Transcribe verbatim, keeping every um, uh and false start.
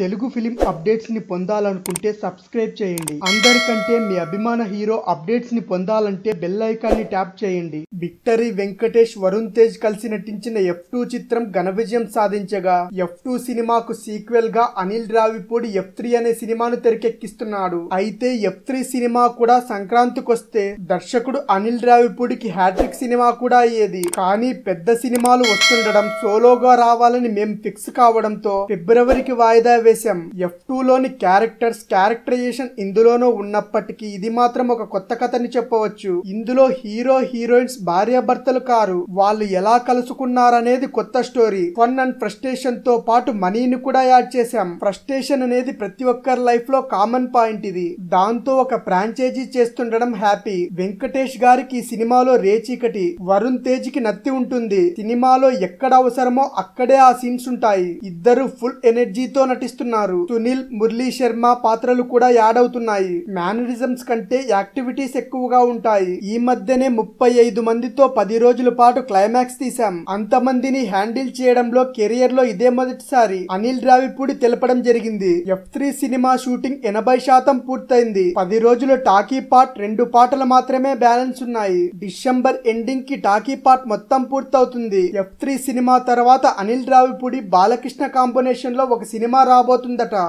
Telugu film updates ని పొందాలనుకుంటే subscribe చేయండి. అందరికంటే మీ అభిమాన హీరో అప్డేట్స్ ని పొందాలంటే బెల్ ఐకాన్ ని ట్యాప్ చేయండి. విక్టరీ వెంకటేష్ వరుణ్ తేజ్ కలిసి నటించిన ఎఫ్ టూ చిత్రం ఘన విజయం సాధించగా ఎఫ్ టూ సినిమాకు సీక్వెల్ గా అనిల్ రావిపూడి ఎఫ్ త్రీ అనే సినిమాను తెరకెక్కిస్తున్నాడు. అయితే ఎఫ్ త్రీ సినిమా కూడా సంక్రాంతికొస్తే దర్శకుడు అనిల్ రావిపూడికి హ్యాట్రిక్ సినిమా కూడా అయ్యేది. కానీ పెద్ద సినిమాలు వస్తుండడం సోలోగా రావాలని మేము ఫిక్స్ కావడంతో ఫిబ్రవరికి వాయిదా వేశాం. ఎఫ్ టూ లోని క్యారెక్టర్స్ క్యారెక్టరైజేషన్ ఇందులోనూ ఉన్నప్పటికీ ఇది మాత్రం ఒక కొత్త కథని చెప్పవచ్చు. ఇందులో హీరో హీరోయిన్స్ భార్యాభర్తలు కారు, వాళ్ళు ఎలా కలుసుకున్నారనేది కొత్త స్టోరీ. ఫన్ అండ్ ఫ్రస్ట్రేషన్ తో పాటు మనీని కూడా యాడ్ చేశాం. ఫ్రస్ట్రేషన్ అనేది ప్రతి ఒక్కరి లైఫ్ లో కామన్ పాయింట్ ఇది. దాంతో ఒక ఫ్రాంచైజీ చేస్తుండడం హ్యాపీ. వెంకటేష్ గారికి ఈ సినిమాలో రేచీకటి, వరుణ్ తేజ్ కి నత్తి ఉంటుంది. సినిమాలో ఎక్కడ అవసరమో అక్కడే ఆ సీన్స్ ఉంటాయి. ఇద్దరు ఫుల్ ఎనర్జీతో నటిస్తారు. సునీల్ మురళీ శర్మ పాత్రలు కూడా యాడ్ అవుతున్నాయి. మేనరిజమ్స్ కంటే యాక్టివిటీస్ ఎక్కువగా ఉంటాయి. ఈ మధ్యనే ముప్పై ఐదు మందితో పది రోజుల పాటు క్లైమాక్స్ తీసాం. అంతమందిని హ్యాండిల్ చేయడంలో కెరియర్ లో ఇదే మొదటిసారి అనిల్ రావిపూడి తెలపడం జరిగింది. ఎఫ్ త్రీ సినిమా షూటింగ్ ఎనభై శాతం పూర్తయింది. పది రోజులు టాకీ పార్ట్ రెండు పాటలు మాత్రమే బ్యాలెన్స్ ఉన్నాయి. డిసెంబర్ ఎండింగ్ కి టాకీ పార్ట్ మొత్తం పూర్తవుతుంది. ఎఫ్ త్రీ సినిమా తర్వాత అనిల్ రావిపూడి బాలకృష్ణ కాంబినేషన్ లో ఒక సినిమా రాబోతుందట.